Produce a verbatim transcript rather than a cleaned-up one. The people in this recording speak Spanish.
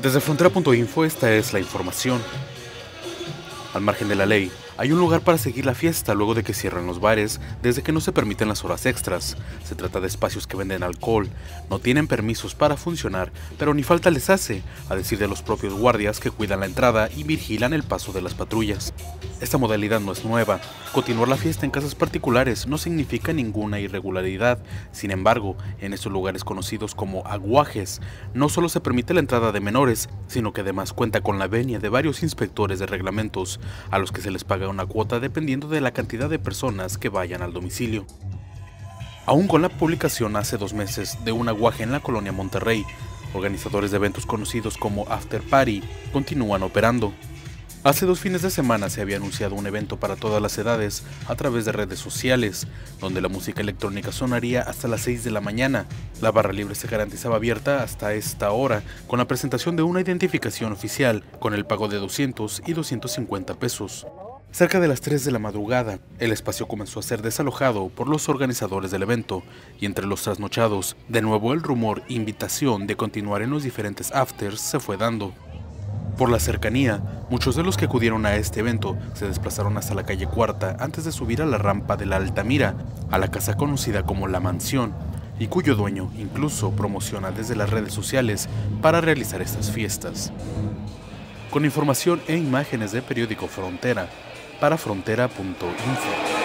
Desde frontera punto info esta es la información. Al margen de la ley, hay un lugar para seguir la fiesta luego de que cierran los bares, desde que no se permiten las horas extras. Se trata de espacios que venden alcohol, no tienen permisos para funcionar, pero ni falta les hace, a decir de los propios guardias que cuidan la entrada y vigilan el paso de las patrullas. Esta modalidad no es nueva. Continuar la fiesta en casas particulares no significa ninguna irregularidad. Sin embargo, en estos lugares conocidos como aguajes, no solo se permite la entrada de menores, sino que además cuenta con la venia de varios inspectores de reglamentos, a los que se les paga una cuota dependiendo de la cantidad de personas que vayan al domicilio. Aún con la publicación hace dos meses de un aguaje en la colonia Monterrey, organizadores de eventos conocidos como After Party continúan operando. Hace dos fines de semana se había anunciado un evento para todas las edades a través de redes sociales, donde la música electrónica sonaría hasta las seis de la mañana. La barra libre se garantizaba abierta hasta esta hora, con la presentación de una identificación oficial, con el pago de doscientos y doscientos cincuenta pesos. Cerca de las tres de la madrugada, el espacio comenzó a ser desalojado por los organizadores del evento, y entre los trasnochados, de nuevo el rumor e invitación de continuar en los diferentes afters se fue dando. Por la cercanía, muchos de los que acudieron a este evento se desplazaron hasta la calle Cuarta antes de subir a la rampa de la Altamira, a la casa conocida como La Mansión, y cuyo dueño incluso promociona desde las redes sociales para realizar estas fiestas. Con información e imágenes de Periódico Frontera, para frontera punto info.